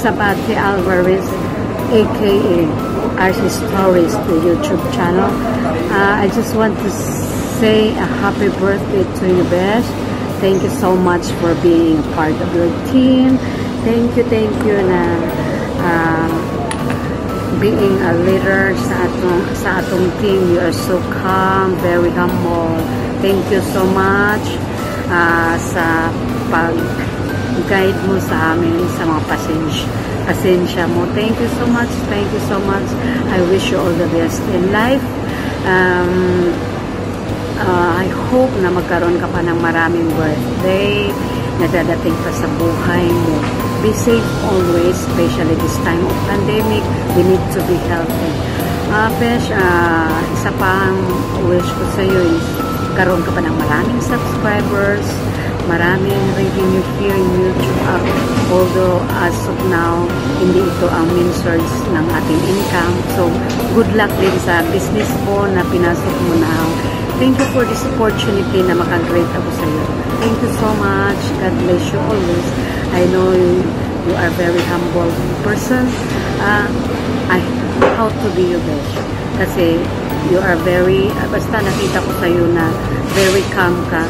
Sabatie Alvarez, aka RC Stories, the YouTube channel. I just want to say a happy birthday to you, Besh. Thank you so much for being a part of your team. Thank you na being a leader sa atong team. You are so calm, very humble. Thank you so much sa pag-guide mo sa amin, sa mga pasensya mo. Thank you so much. I wish you all the best in life. I hope na magkaroon ka pa ng maraming birthday na dadating pa sa buhay mo. Be safe always, especially this time of pandemic. We need to be healthy. Besh, isa pang wish ko sa iyo is karoon ka pa ng maraming subscribers, maraming revenue here in YouTube. Although as of now, hindi ito ang main source ng ating income. So, good luck din sa business mo na pinasok mo na. Thank you for this opportunity na makag-great ako sa iyo. Thank you so much. God bless you always. I know you are very humble person. How to be your best. Kasi you are very, basta nakita ko sa iyo na very calm ka.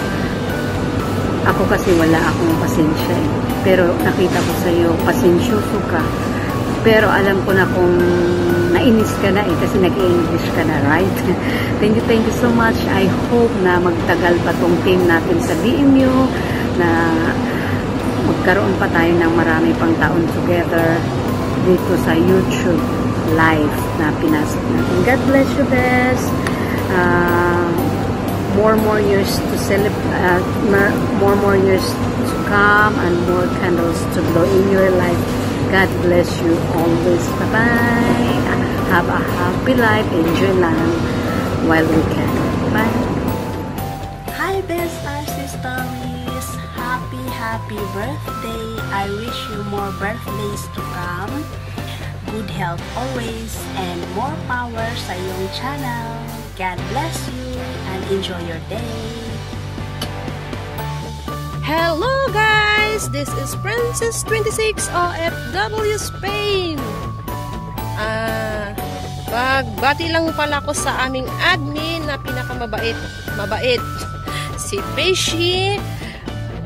Ako kasi wala akong pasensya eh. Pero nakita ko sa iyo, pasensyoso ka. Pero alam ko na kung nainis ka na eh, kasi nag-English ka na, right? Thank you so much. I hope na magtagal pa tong team natin sa BMU, na magkaroon pa tayo ng marami pang taon together dito sa YouTube live na pinasok natin. God bless you, Bes. More years to celebrate, more years to come, and more candles to blow in your life. God bless you always. Bye-bye. Have a happy life. Enjoy lang while we can. Bye. Hi, best RC Stories. Happy birthday. I wish you more birthdays to come. Good health always and more power sa iyong channel. God bless you and enjoy your day. Hello, guys. This is Princess 26 OFW Spain. Magbati lang pala ako sa aming admin na pinakamabait si Peshi,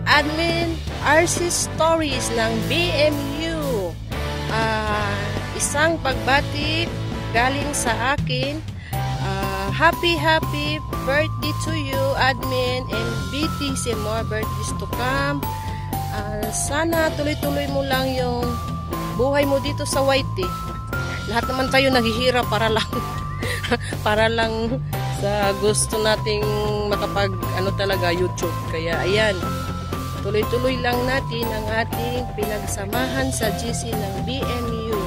admin RC Stories ng BMU. Isang pagbati galing sa akin. Happy birthday to you, admin, and BTC, more birthdays to come. Sana tuloy-tuloy mo lang yung buhay mo dito sa YT. Lahat naman tayo naghihirap para lang sa gusto nating makapag talaga YouTube. Kaya ayan, tuloy-tuloy lang natin ang ating pinagsamahan sa GC ng BNU.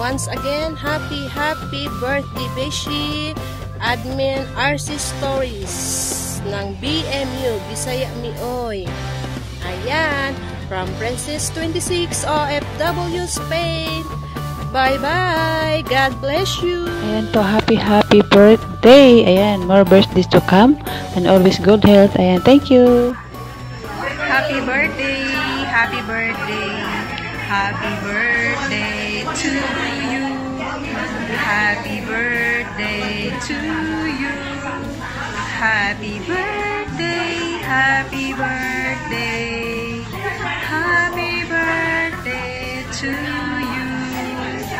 Once again, happy birthday, Beshi, admin RC Stories ng BMU Bisaya Mioy. Ayan, from Princess 26 OFW Spain. Bye-bye. God bless you. Ayan po, happy birthday. Ayan, more birthdays to come and always good health. Ayan, thank you. Happy birthday to you. Happy birthday to you. Happy birthday to you.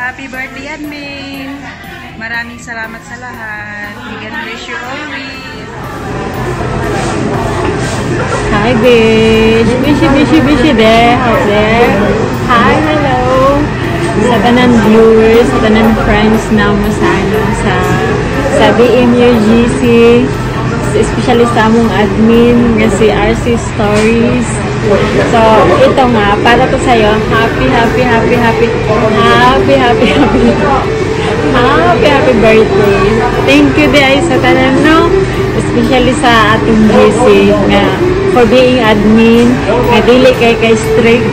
Happy birthday, admin. Maraming salamat sa lahat. God bless you always. Hi, bitch. Bishi there. How's there? Hi, hello. Sa tanan viewers, sa tanan friends na masano sa BMU GC. Especially sa among admin nga si RC Stories. So, ito nga, para to sa'yo, happy birthday. Thank you, guys, sa tanan, no? Especially sa ating JC nga, for being admin, nga dili kay strict.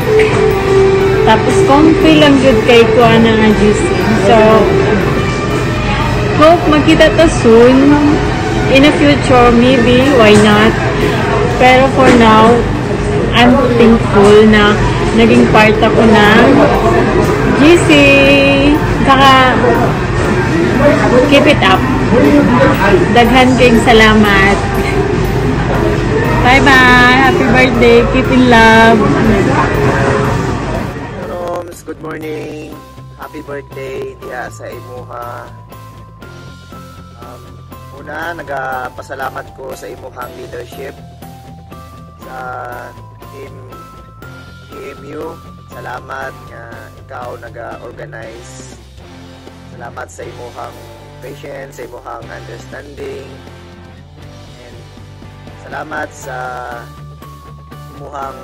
Tapos, comfy lang good kay kuha na nga JC. So, hope magkita to soon. In the future, maybe, why not? Pero for now, I'm thankful na naging part ako ng GC. Saka keep it up. Daghan kayong salamat. Bye bye. Happy birthday. Keep in love. Roms, good morning. Happy birthday diha sa imuha. Una, nagapasalamat ko sa imuhang leadership sa team BMU. Salamat nga ikaw naga-organize. Salamat sa imuhang patience, sa imuhang understanding. And salamat sa imuhang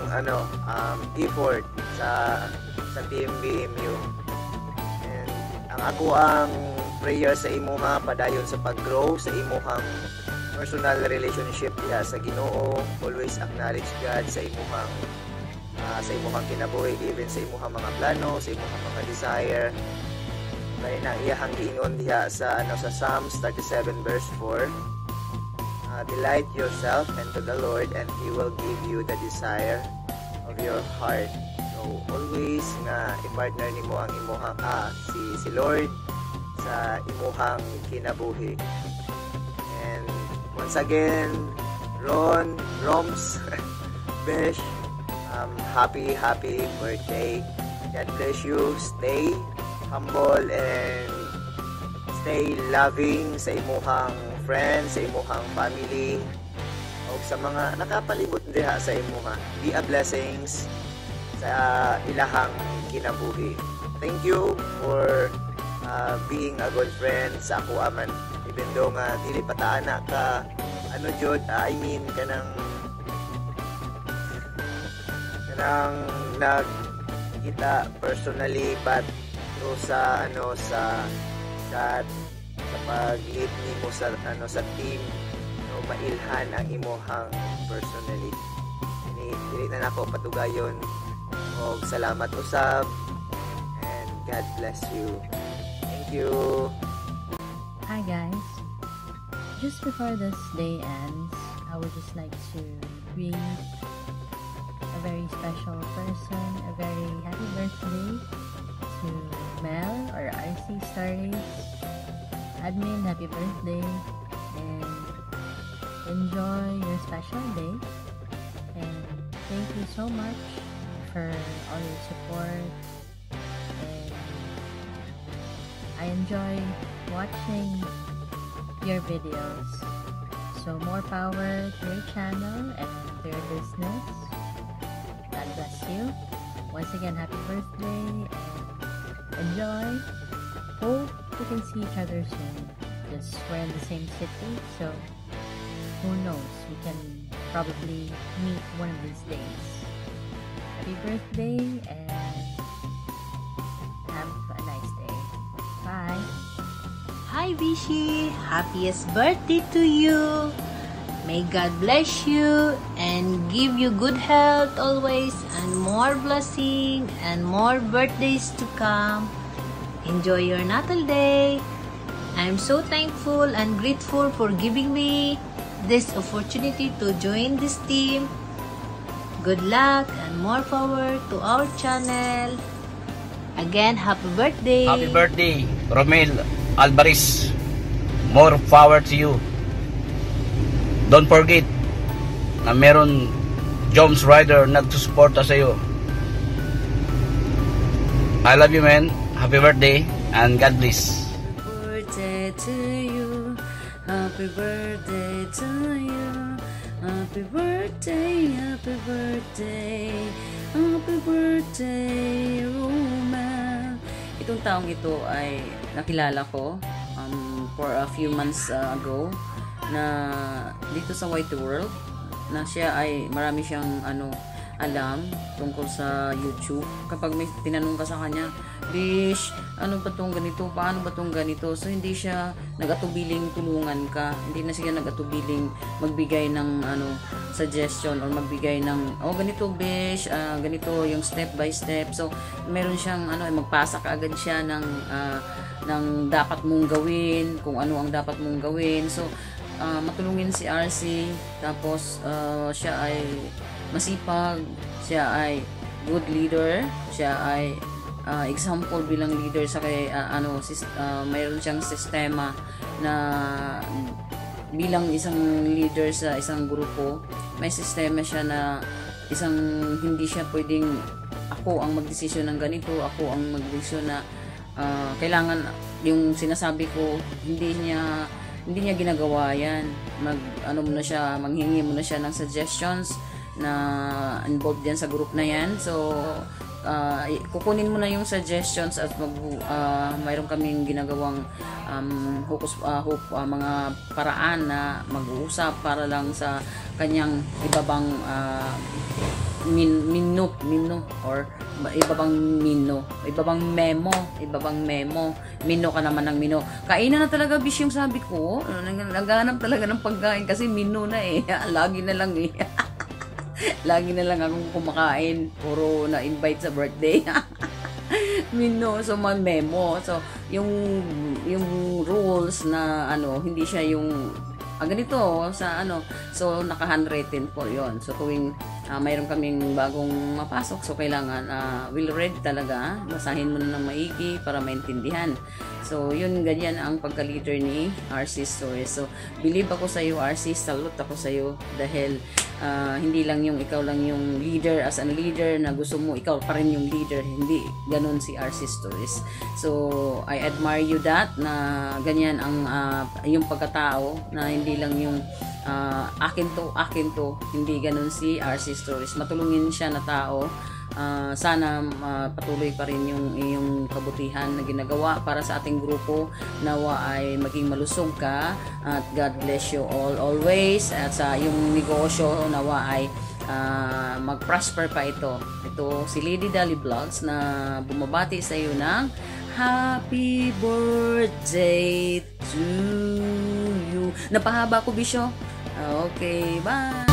effort sa team BMU. And ang ako ang prayer sa imuha padayon sa paggrow sa imuhang personal relationship ya sa Ginoo. Always acknowledge God sa imuhang kinabuhi, even sa imuhang mga plano, sa imuhang mga desire. Kaya na iyahang giingon diha sa Psalms 37 verse 4. Delight yourself unto the Lord and He will give you the desire of your heart. So always na i-partner nimo ang imuhang si Lord sa imuhang kinabuhi. And once again, Ron, Roms, Besh, happy birthday. God bless you. Stay humble and stay loving sa imuhang friends, sa imuhang family, o sa mga nakapalibot diha sa imuha. Be a blessings sa ilahang kinabuhi. Thank you for being a good friend sa ako aman. Even though nga dili pataan na ka, kanang nagkita personally, but sa pag-lead nimo sa team, no, mailhan ang imuhang personally. Dili na nako patugayon. Og salamat usab and God bless you. Thank you. Hi guys. Just before this day ends, I would just like to greet a very special person, a very happy birthday to Mel or RC Stories. Admin, happy birthday and enjoy your special day, and thank you so much for all your support, and I enjoy watching your videos, so more power to your channel and to your business. God bless you. Once again, happy birthday and enjoy. Hope we can see each other soon. Just we're in the same city, so who knows? We can probably meet one of these days. Happy birthday and have a nice day. Bye. Hi Bishi, happiest birthday to you. May God bless you and give you good health always, and more blessing and more birthdays to come. Enjoy your natal day. I am so thankful and grateful for giving me this opportunity to join this team. Good luck and more power to our channel. Again, happy birthday. Happy birthday, Romel Alvarez. More power to you. Don't forget na meron Jones Rider nagsusuporta sa iyo. I love you, man. Happy birthday and God bless. Birthday to you. Happy birthday to you. Happy birthday, happy birthday. Happy birthday, Romel. Itong taong ito ay nakilala ko for a few months ago, na dito sa White World, na siya ay marami siyang alam tungkol sa YouTube. Kapag may tinanong ka sa kanya, Bish, ano ba tong ganito? Paano ba tong ganito? So hindi siya nagatubiling tulungan ka. Hindi na siya nagatubiling magbigay ng suggestion or magbigay ng ganito Bish, ganito yung step by step. So meron siyang magpasa ka agad siya ng dapat mong gawin, kung ano ang dapat mong gawin. So matulungin si RC, tapos siya ay masipag, siya ay good leader. Siya ay example bilang leader sa kay mayroon siyang sistema na bilang isang leader sa isang grupo. May sistema siya na isang hindi siya pwedeng ako ang magdesisyon ng ganito, ako ang magdesisyon na kailangan yung sinasabi ko hindi niya ginagawa yan. Manghingi muna siya ng suggestions na involved yan sa group na yan. So kukunin mo na yung suggestions at mayroon kaming ginagawang mga paraan na mag-uusap para lang sa kanyang ibabang mino ka naman ng mino. Kainan na talaga bis yung sabi ko. Naghanap talaga ng pagkain kasi mino na eh. Lagi na lang eh. Lagi na lang akong kumakain. Puro na-invite sa birthday. Mino. So, may memo. So, yung rules na, hindi siya yung, ganito, sa, so, naka-handwritten po yon. So, tuwing, mayroon kaming bagong mapasok. So, kailangan, will read talaga. Basahin mo na ng maigi para maintindihan. So, yun, ganyan ang pagka-leader ni RC Stories. So, believe ako sa iyo, RC. Salute ako sa iyo. Dahil, hindi lang yung ikaw lang yung leader as a leader na gusto mo ikaw pa rin yung leader, hindi ganun si RC Stories. So I admire you that na ganyan ang yung pagkatao na hindi lang yung akin to, hindi ganun si RC Stories. Matulungin siya na tao. Sana patuloy pa rin yung iyong kabutihan na ginagawa para sa ating grupo. Nawa ay maging malusog ka at God bless you all always, at sa iyong negosyo nawa ay mag-prosper pa ito. Ito si Lady Dali Vlogs na bumabati sa iyo ng Happy Birthday to you. Napahaba ko bisyo. Okay, bye!